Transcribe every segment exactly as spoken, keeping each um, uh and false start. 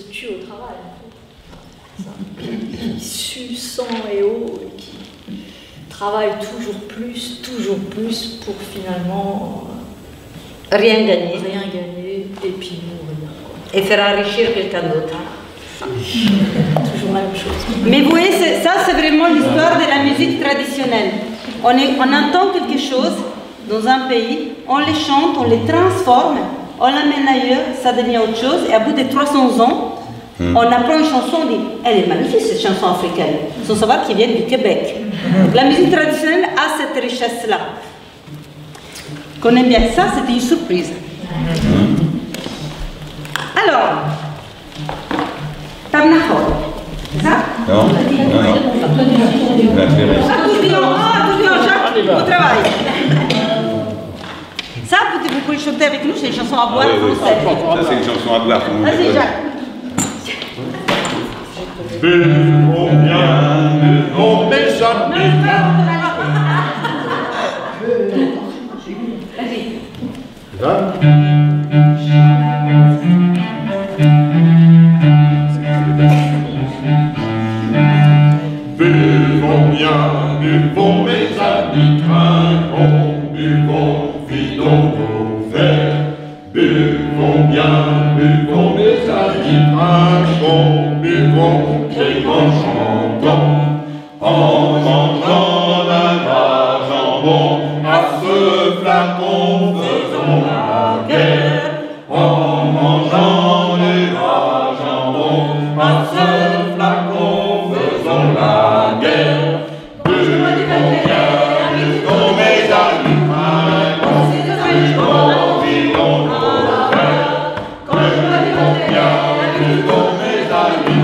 se tue au travail. Qui sue sang et eau et qui travaille toujours plus, toujours plus pour finalement rien gagner. Rien gagner et puis mourir. Quoi. Et faire enrichir quelqu'un d'autre. Ah. Toujours la même chose. Mais vous voyez, ça c'est vraiment l'histoire de la musique traditionnelle. On, est, on entend quelque chose dans un pays, on les chante, on les transforme, on l'amène ailleurs, ça devient autre chose et à bout de trois cents ans, on apprend une chanson, on dit, elle est magnifique cette chanson africaine, sans savoir qu'ils viennent du Québec. Donc, la musique traditionnelle a cette richesse-là. Qu'on aime bien ça, c'était une surprise. Alors, Tabnafon, c'est ça? Non, non, non. Accordéon, accordéon, Jacques, au travail. Ça, vous pouvez chanter avec nous, c'est une chanson à boire française. Ça, c'est une chanson à boire. Ça, c'est Jacques. Buvons bien, buvons mes amis, trinquons, buvons, vidons nos verres. Buvons bien, buvons mes amis, trinquons, buvons. Et en chantant, en chantant d'un large en bon, à ce flacon faisons la guerre. En mangeant des larges en bon, à ce flacon faisons la guerre. Buvons bien, buvons mes amis, buvons, buvons nos frères. Buvons bien, buvons mes amis,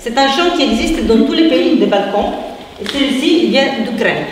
c'est un chant qui existe dans tous les pays des Balkans et celui-ci vient d'Ukraine.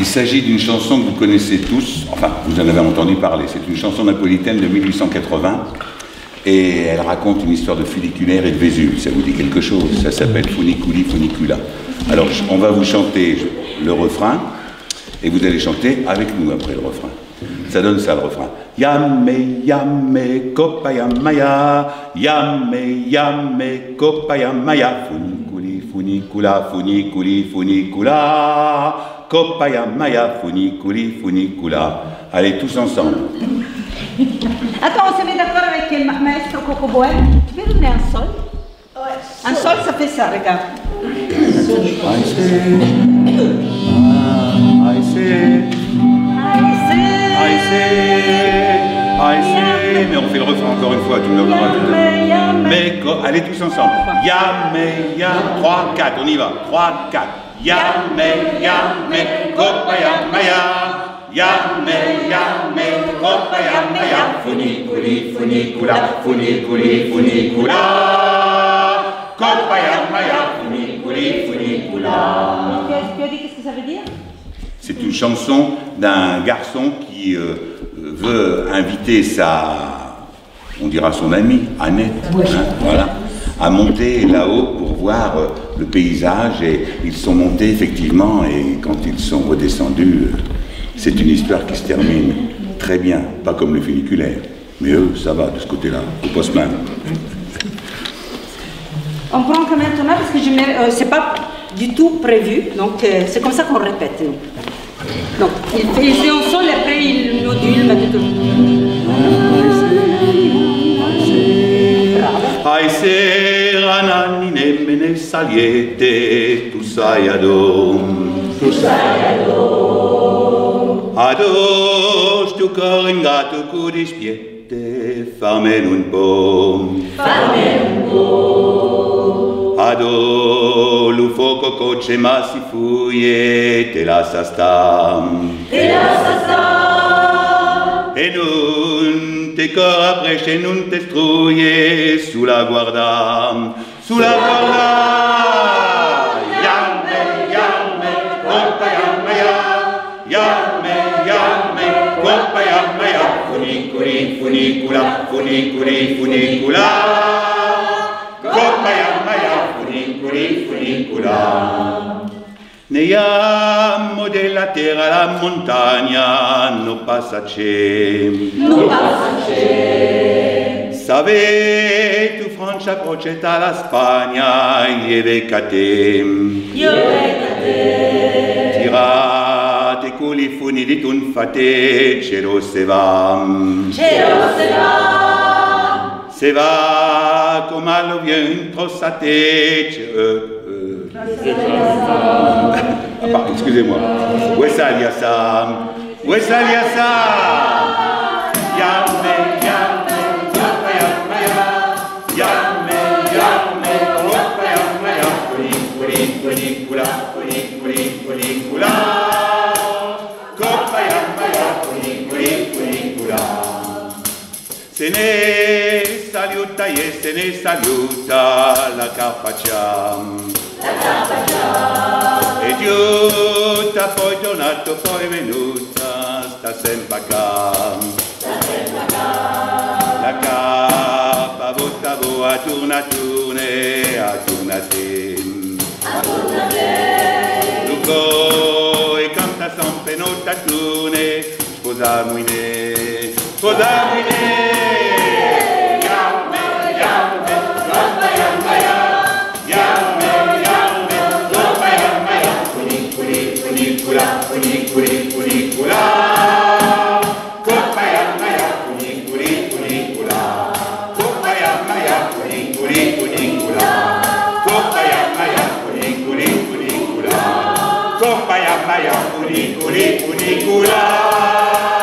Il s'agit d'une chanson que vous connaissez tous, enfin vous en avez entendu parler, c'est une chanson napolitaine de mille huit cent quatre-vingts et elle raconte une histoire de funiculaire et de Vésuve, ça vous dit quelque chose, ça s'appelle Funiculì, Funiculà. Alors on va vous chanter le refrain et vous allez chanter avec nous après le refrain. Ça donne ça le refrain. Yamme, yamme, coppa yammaya, yamme, yamme, coppa yammaya, Funiculì, Funiculà, Funiculì, Funiculà. Copaya Maya, Funiculì, Funiculà. Allez, tous ensemble. Attends, on se met d'accord avec le maestro Cocoboel. Tu peux donner un sol? Ouais. Un sol, ça fait ça, regarde. I say, I say, I say, I say. Mais on fait le refrain encore une fois, tout le monde. Mais allez, tous ensemble. Yame, yame. trois, quatre, on y va. trois, quatre. Yamme, yamme, coppa yammaya, yamme, yamme, coppa yammaya, Funiculì, Funiculà, Funiculì, Funiculà, coppa yammaya, Funiculì, Funiculà. Tu as dit qu'est-ce que ça veut dire? C'est une chanson d'un garçon qui euh, veut inviter sa, on dira son amie, Annette, oui. Hein, voilà, à monter là-haut pour voir le paysage, et ils sont montés effectivement, et quand ils sont redescendus, c'est une histoire qui se termine très bien, pas comme le funiculaire, mais eux ça va de ce côté-là, au poste même. On prend quand même Thomas parce que je euh, c'est pas du tout prévu, donc euh, c'est comme ça qu'on répète nous. Donc il fait en sol et après il module mais tout. Ai se rananni nemmene saliete, tu sai adon, tu sai adon. Ados tu coringato cudispiete, farmen un po', farmen un po'. Ados l'ufoco coce ma si fuie, te la sa stam, te la sa stam. E non te cora prece non te struie, sous la guarda, sous la guarda. Yamme, yamme, coppa yammaya, yamme, yamme, coppa yammaya, Funiculì, Funiculà, Funiculì, Funiculà, coppa yammaya, Funiculì, Funiculà. Neiamo della terra la montagna, non passa c'è, non passa c'è. Savè tu Francia crocetta la Spagna, io vecca te, io vecca te. Tirate con i funi di tunfate, ce lo se va, ce lo se va. Se va come allo vien trossate, ce lo. Ah, excusez-moi. Wessalia Sam, Wessalia Sam. Yamme, yamme, coppa yammaya, yamme, yamme, coppa yammaya, Funiculì, Funiculà, Funiculì, Funiculà, coppa yammaya, Funiculì, Funiculà. Se ne saluta e se ne saluta la carpaccia. E Dio t'ha poi donato, poi venuta, sta sempre qua. La capa volta voa, turna turne, a turna te. Luco e canta sempre nota turne, sposami ne, sposami ne. Funiculì, Funiculà, coppa yammaya, Funiculì, Funiculà, coppa yammaya, Funiculì, Funiculà, coppa yammaya, Funiculì. Maya, Funiculì, Funiculà.